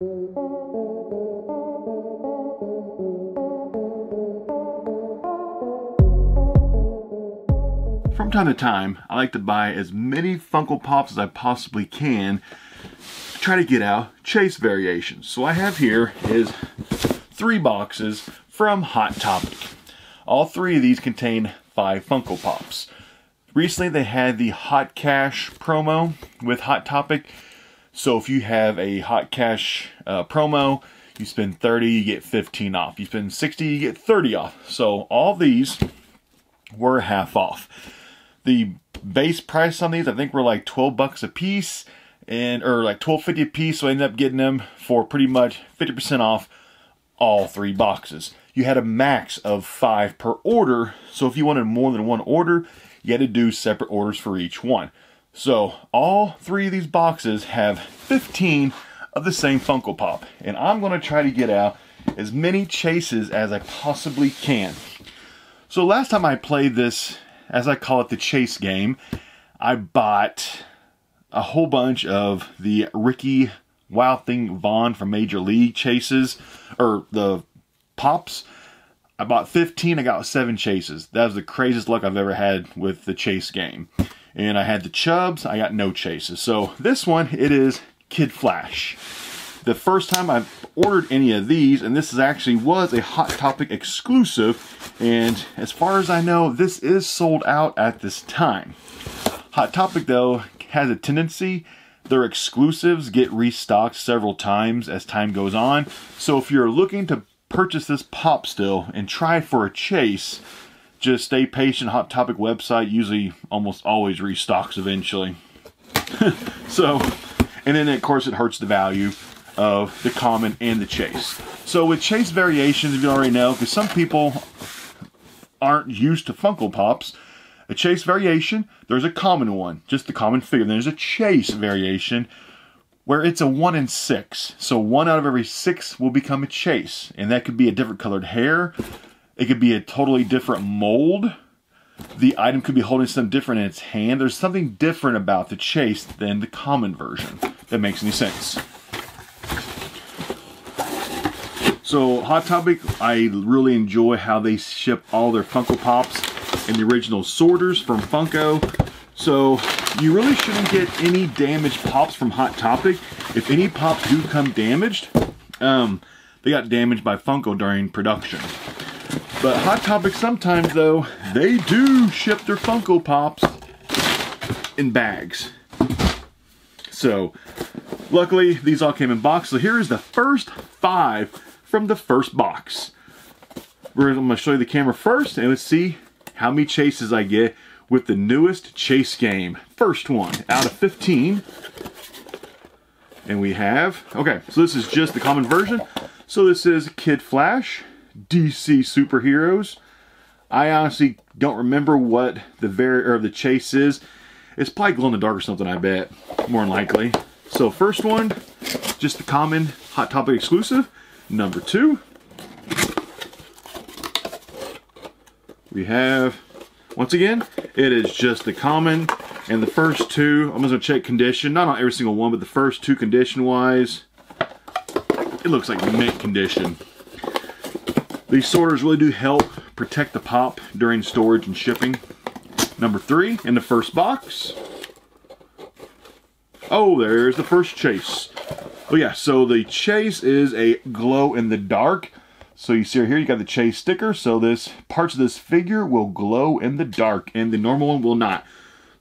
From time to time, I like to buy as many Funko Pops as I possibly can to try to get out chase variations. So I have here is 3 boxes from Hot Topic. All 3 of these contain 5 Funko Pops. Recently they had the Hot Cash promo with Hot Topic. So if you have a Hot Cash promo, you spend $30, you get $15 off. You spend $60, you get $30 off. So all these were half off. The base price on these, I think, were like 12 bucks a piece, and or like $12.50 a piece, so I ended up getting them for pretty much 50% off all 3 boxes. You had a max of 5 per order, so if you wanted more than one order, you had to do separate orders for each one. So all 3 of these boxes have 15 of the same Funko Pop, and I'm gonna try to get out as many chases as I possibly can. So last time I played this, as I call it, the chase game, I bought a whole bunch of the Ricky Wild Thing Vaughn from Major League chases, or the pops. I bought 15, I got 7 chases. That was the craziest luck I've ever had with the chase game. And I had the Chubbs, I got no chases. So this one, it is Kid Flash. The first time I've ordered any of these, and this is actually was a Hot Topic exclusive, and as far as I know, this is sold out at this time. Hot Topic, though, has a tendency, their exclusives get restocked several times as time goes on, so if you're looking to purchase this pop still and try for a chase, just stay patient. Hot Topic website usually almost always restocks eventually. So, and then of course it hurts the value of the common and the chase. So with chase variations, if you already know, because some people aren't used to Funko Pops, a chase variation, there's a common one, just the common figure. Then there's a chase variation where it's a 1 in 6. So 1 out of every 6 will become a chase. And that could be a different colored hair. It could be a totally different mold. The item could be holding something different in its hand. There's something different about the chase than the common version. That makes any sense. So Hot Topic, I really enjoy how they ship all their Funko Pops and the original sorters from Funko. So you really shouldn't get any damaged Pops from Hot Topic. If any Pops do come damaged, they got damaged by Funko during production. But Hot Topic sometimes, though, they do ship their Funko Pops in bags. So luckily, these all came in box. So here is the first 5 from the first box. I'm going to show you the camera first and let's see how many chases I get with the newest chase game. First one out of 15. And we have, okay, so this is just the common version. So this is Kid Flash, DC superheroes. I honestly don't remember what the the chase is. It's probably glow in the dark or something, I bet, more than likely. So first one, just the common Hot Topic exclusive. Number 2, we have, once again, it is just the common, and the first 2, I'm just gonna check condition, not on every single one, but the first 2 condition-wise, it looks like mint condition. These sorters really do help protect the pop during storage and shipping. Number 3, in the first box. Oh, there's the first chase. Oh yeah, so the chase is a glow in the dark. So you see right here, you got the chase sticker. So this parts of this figure will glow in the dark and the normal one will not.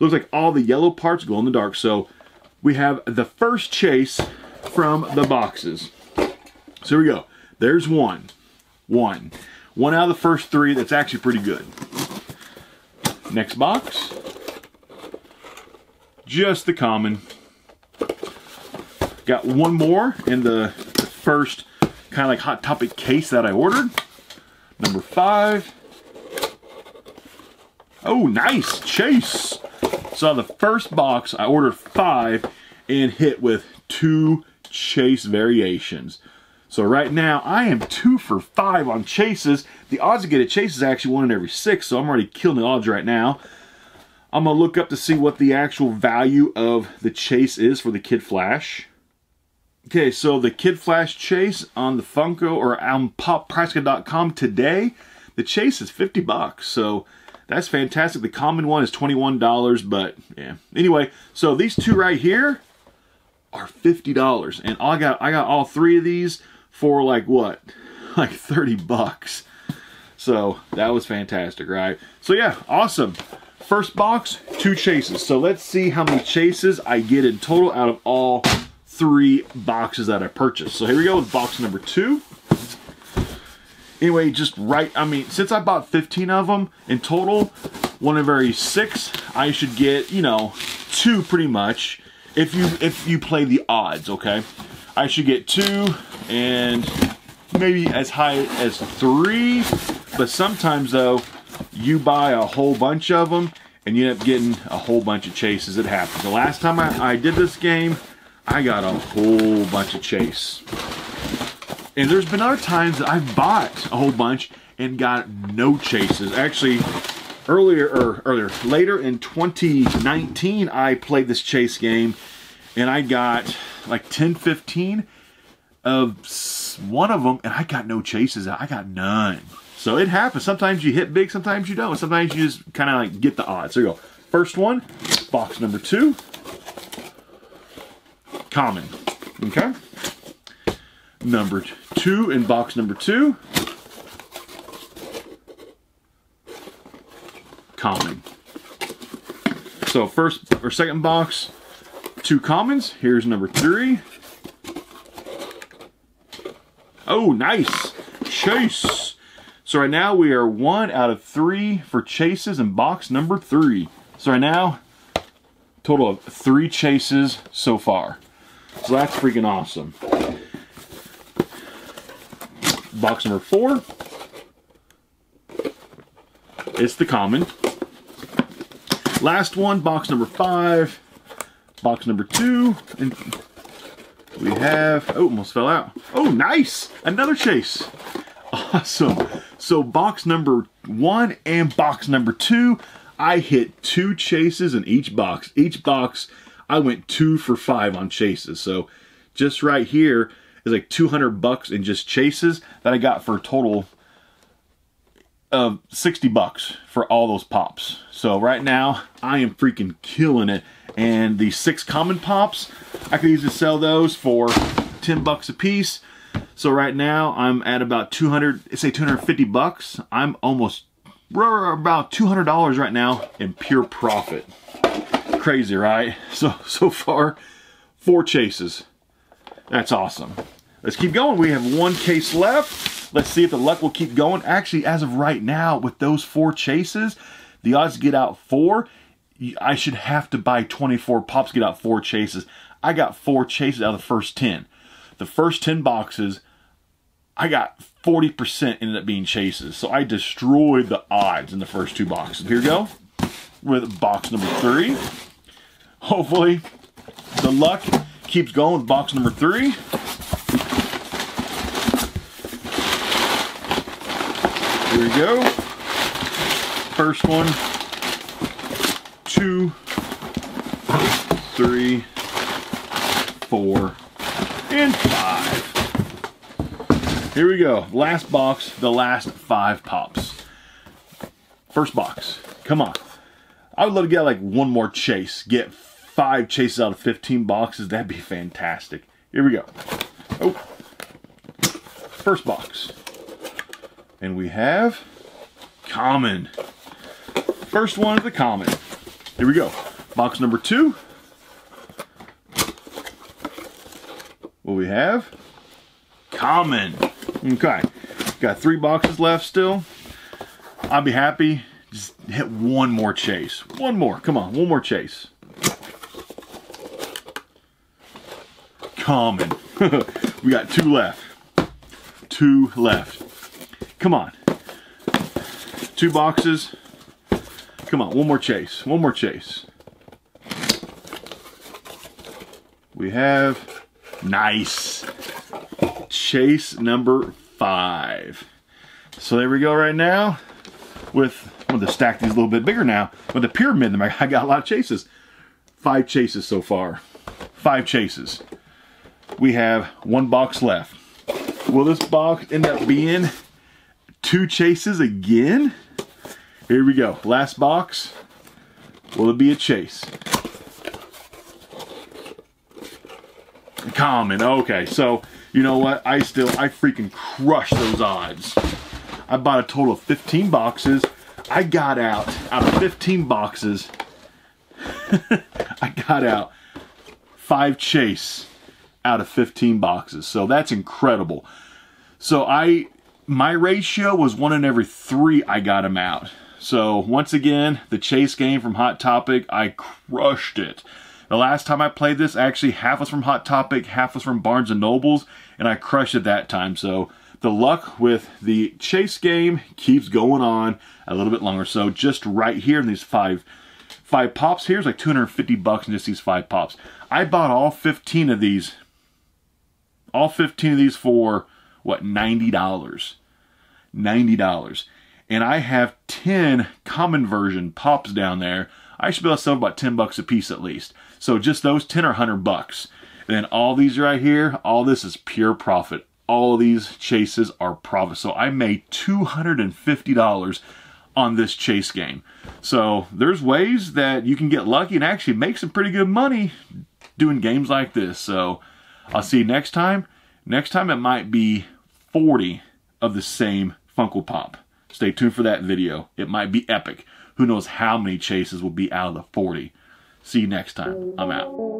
Looks like all the yellow parts glow in the dark. So we have the first chase from the boxes. So here we go. There's one out of the first 3. That's actually pretty good. Next box, just the common. Got one more in the first kind of like Hot Topic case that I ordered. Number 5. Oh, nice chase. So the first box, I ordered 5 and hit with 2 chase variations. So right now I am 2 for 5 on chases. The odds to get a chase is actually 1 in every 6. So I'm already killing the odds right now. I'm gonna look up to see what the actual value of the chase is for the Kid Flash. Okay, so the Kid Flash chase on the Funko or on PopPriska.com today. The chase is $50, so that's fantastic. The common one is $21, but yeah. Anyway, so these two right here are $50, and I got all three of these for like what, like $30. So that was fantastic, right? So yeah, awesome. First box, two chases. So let's see how many chases I get in total out of all three boxes that I purchased. So here we go with box number two. Anyway, just right, I mean, since I bought 15 of them in total, one of every six, I should get, you know, two pretty much, if you play the odds, okay? I should get two and maybe as high as three, but sometimes though, you buy a whole bunch of them and you end up getting a whole bunch of chases. It happens. The last time I did this game, I got a whole bunch of chase. And there's been other times that I've bought a whole bunch and got no chases. Actually, later in 2019, I played this chase game and I got like 10, 15 of one of them and I got no chases. I got none. So it happens. Sometimes you hit big, sometimes you don't. Sometimes you just kind of like get the odds. There you go. First one, box number two, common, okay? Number two in box number two, common. So first or second box, two commons. Here's number three. Oh, nice chase. So right now we are 1 out of 3 for chases in box number three. So right now, total of 3 chases so far. So that's freaking awesome. Box number 4, it's the common. Last one, box number 5, box number 2, and we have, oh, almost fell out. Oh, nice, another chase, awesome. So box number 1 and box number 2, I hit 2 chases in each box. Each box, I went 2 for 5 on chases, so just right here, it's like $200 in just chases that I got for a total of $60 for all those pops. So right now I am freaking killing it. And the 6 common pops, I could easily sell those for $10 a piece. So right now I'm at about 200, say $250. I'm almost about $200 right now in pure profit. Crazy, right? So far, 4 chases. That's awesome. Let's keep going. We have 1 case left. Let's see if the luck will keep going. Actually, as of right now, with those 4 chases, the odds to get out 4, I should have to buy 24 pops to get out 4 chases. I got 4 chases out of the first 10. The first 10 boxes, I got 40% ended up being chases. So I destroyed the odds in the first 2 boxes. Here we go with box number 3. Hopefully, the luck keeps going with box number 3. Here we go. First one, 2, 3, 4, and 5. Here we go. Last box, the last 5 pops. First box. Come on. I would love to get like 1 more chase. Get 5 chases out of 15 boxes. That'd be fantastic. Here we go. Oh, first box. And we have common. First one of the common. Here we go. Box number 2. What we have? Common. Okay. Got 3 boxes left still. I'll be happy. Just hit 1 more chase. 1 more. Come on. 1 more chase. Common. We got 2 left. 2 left. Come on. 2 boxes. Come on. 1 more chase. 1 more chase. We have nice chase number 5. So there we go right now. I'm going to stack these a little bit bigger now. With the pyramid, I got a lot of chases. 5 chases so far. 5 chases. we have one box left. Will this box end up being two chases again? Here we go. Last box. Will it be a chase? Common. Okay, so you know what? I freaking crushed those odds. I bought a total of 15 boxes. I got out of 15 boxes, I got out 5 chase out of 15 boxes. So that's incredible. So my ratio was 1 in every 3 I got them out. So once again, the chase game from Hot Topic, I crushed it. The last time I played this, actually half was from Hot Topic, half was from Barnes and Nobles, and I crushed it that time. So the luck with the chase game keeps going on a little bit longer. So just right here in these five pops here is like 250 bucks in just these 5 pops. I bought all 15 of these. All 15 of these for what, $90. $90. And I have 10 common version pops down there. I should be able to sell about 10 bucks a piece at least. So just those 10 are 100 bucks. And then all these right here, all this is pure profit. All of these chases are profit. So I made $250 on this chase game. So there's ways that you can get lucky and actually make some pretty good money doing games like this. So I'll see you next time. Next time it might be 40 of the same Funko Pop. Stay tuned for that video. It might be epic. Who knows how many chases will be out of the 40. See you next time. I'm out.